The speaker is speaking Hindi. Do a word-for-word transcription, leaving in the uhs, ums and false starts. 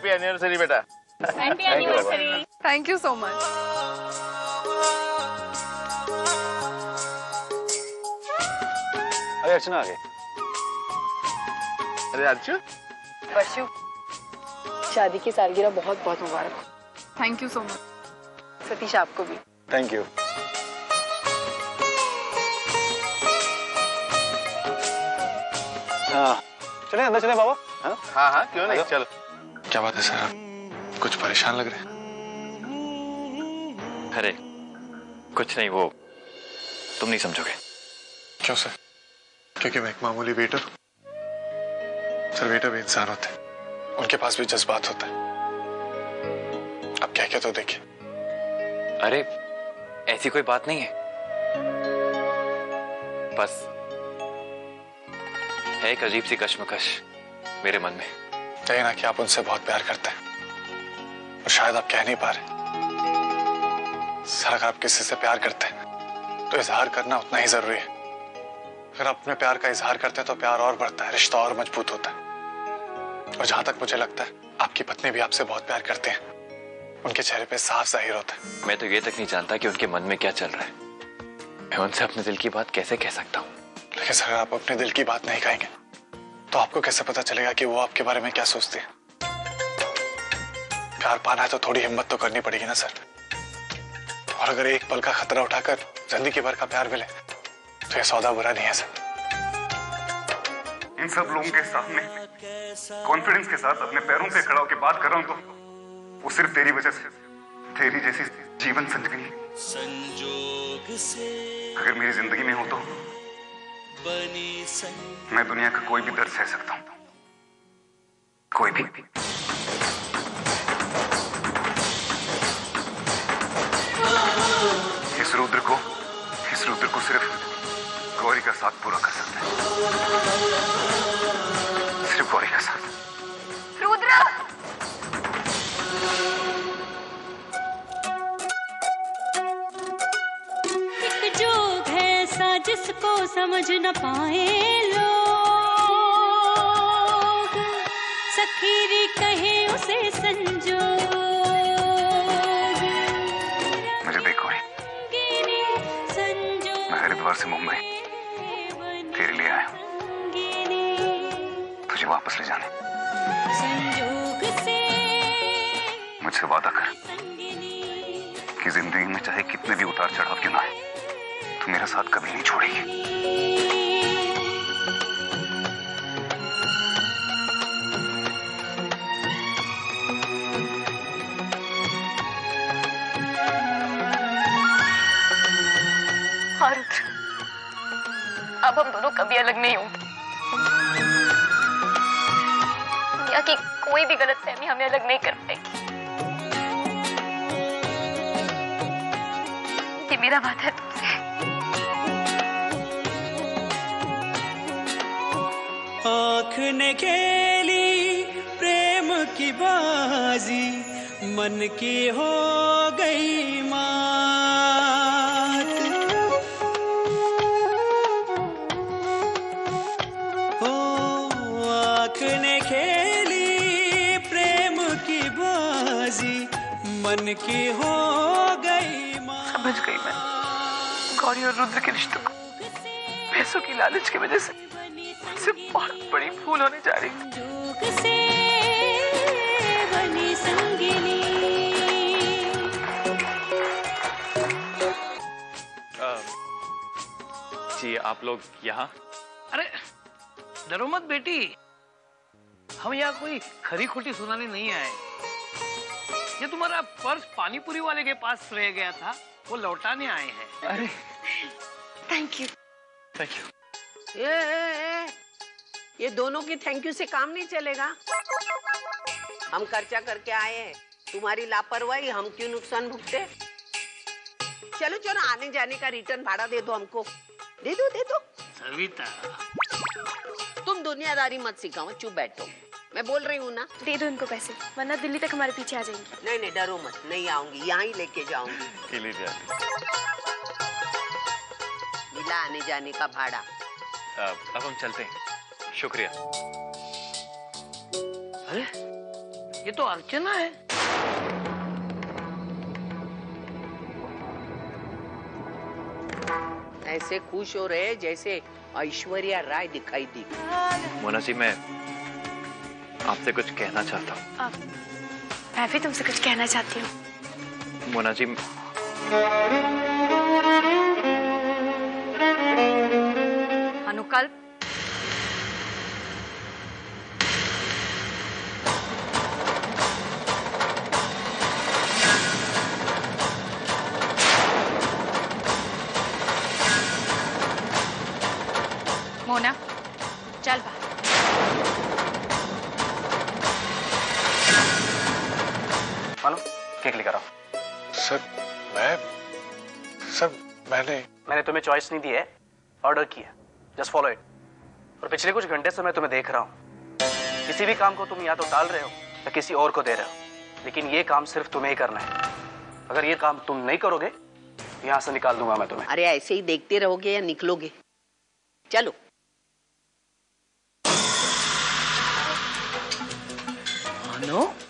हैप्पी एनिवर्सरी बेटा। Happy anniversary. Thank you so much. अरे अर्चना आ गई। अरे अर्चु बशु, शादी की सालगिरह बहुत बहुत मुबारक। Thank you so much Satish, आपको भी। Thank you. हाँ चले अंदर चले बाबा। हाँ हाँ हाँ क्यों नहीं, चलो। क्या बात है सर, आप कुछ परेशान लग रहे हैं। अरे कुछ नहीं, वो तुम नहीं समझोगे। क्यों सर? क्योंकि मैं एक मामूली वेटर हूँ सर। वेटर भी इंसान होते हैं, उनके पास भी जज्बात होता है। अब क्या क्या तो देखिए। अरे ऐसी कोई बात नहीं है, बस है एक अजीब सी कशमकश मेरे मन में। कहीं ना कि आप उनसे बहुत प्यार करते हैं और शायद आप कह नहीं पा रहे। सर अगर आप किसी से प्यार करते हैं तो इजहार करना उतना ही जरूरी है। अगर आप अपने प्यार का इजहार करते हैं तो प्यार और बढ़ता है, रिश्ता और मजबूत होता है। और जहां तक मुझे लगता है आपकी पत्नी भी आपसे बहुत प्यार करते हैं, उनके चेहरे पे साफ जाहिर होता है। मैं तो ये तक नहीं जानता कि उनके मन में क्या चल रहा है। मैं उनसे अपने दिल की बात कैसे कह सकता हूँ? लेकिन सर आप अपने दिल की बात नहीं कहेंगे तो आपको कैसे पता चलेगा कि वो आपके बारे में क्या सोचते हैं? प्यार पाना है तो थोड़ी हिम्मत तो करनी पड़ेगी ना सर। और अगर एक पल का खतरा उठाकर जिंदगी भर का प्यार मिले तो ये सौदा बुरा नहीं है सर। इन सब लोगों के सामने कॉन्फिडेंस के साथ अपने पैरों पे खड़ा होकर बात कर रहा हूँ तो वो सिर्फ तेरी वजह से, तेरी जैसी जीवन संजोगी अगर मेरी जिंदगी में हो तो मैं दुनिया का कोई भी दर्द सह सकता हूँ, कोई भी। इस रुद्र को, इस रुद्र को सिर्फ गौरी का साथ पूरा कर सकता है, सिर्फ गौरी का साथ। रुद्र जिसको समझ न पाए लोग, सखीरी कहे उसे संजोग। मुझे देखो, मैं हरिद्वार से मुंबई तेरे लिए आया हूँ, तुझे वापस ले जाने। मुझसे वादा कर कि जिंदगी में चाहे कितने भी उतार चढ़ाव क्यों ना आए, तो मेरा साथ कभी नहीं छोड़ेगी। हाँ रुद्र, अब हम दोनों कभी अलग नहीं होंगे। दुनिया की कोई भी गलतफहमी हमें अलग नहीं कर पाएगी। ये मेरा वादा है तुमसे। आँख ने खेली प्रेम की बाजी, मन की हो गई मात। ओ आँख ने खेली प्रेम की बाजी, मन की हो गई मात। समझ गई मैं गौरी और रुद्र के रिश्तों को पैसों की लालच की वजह से से बहुत बड़ी भूल होने जा रही। आ, जी आप लोग यहाँ? अरे डरो मत बेटी, हम यहाँ कोई खरी खोटी सुनाने नहीं आए। ये तुम्हारा पर्स पानीपुरी वाले के पास रह गया था, वो लौटाने आए हैं। अरे थैंक यू थैंक यू। ए, ए, ए, ये दोनों के थैंक यू से काम नहीं चलेगा। हम खर्चा करके आए हैं, तुम्हारी लापरवाही हम क्यों नुकसान भुगते? चलो चलो, आने जाने का रिटर्न भाड़ा दे दो हमको, दे दो दे दो। सविता तुम दुनियादारी मत सिखाओ, चुप बैठो। मैं बोल रही हूँ ना, दे दो इनको पैसे वरना दिल्ली तक हमारे पीछे आ जाएंगे। नहीं नहीं डरो मत, नहीं आऊंगी, यहाँ ही लेके जाऊंगी। मिला आने जाने का भाड़ा। अब हम चलते हैं, शुक्रिया। अरे ये तो अर्चना है। ऐसे खुश हो रहे जैसे ऐश्वर्या राय दिखाई दी। मोना जी, मैं आपसे कुछ कहना चाहता हूँ। मैं भी तुमसे कुछ कहना चाहती हूँ। मोना जी, अनुकल्प, मोना, चल बाहर। मानो, केक लेकर आओ। सर, मैं, सर, मैंने मैंने तुम्हें चॉइस नहीं दी है, ऑर्डर किया। Just follow it. और पिछले कुछ घंटे से मैं तुम्हें देख रहा हूँ। किसी भी काम को तुम या तो टाल रहे हो या किसी और को दे रहे हो, लेकिन ये काम सिर्फ तुम्हें ही करना है। अगर ये काम तुम नहीं करोगे, यहाँ से निकाल दूंगा मैं तुम्हें। अरे ऐसे ही देखते रहोगे या निकलोगे? चलो। मानो,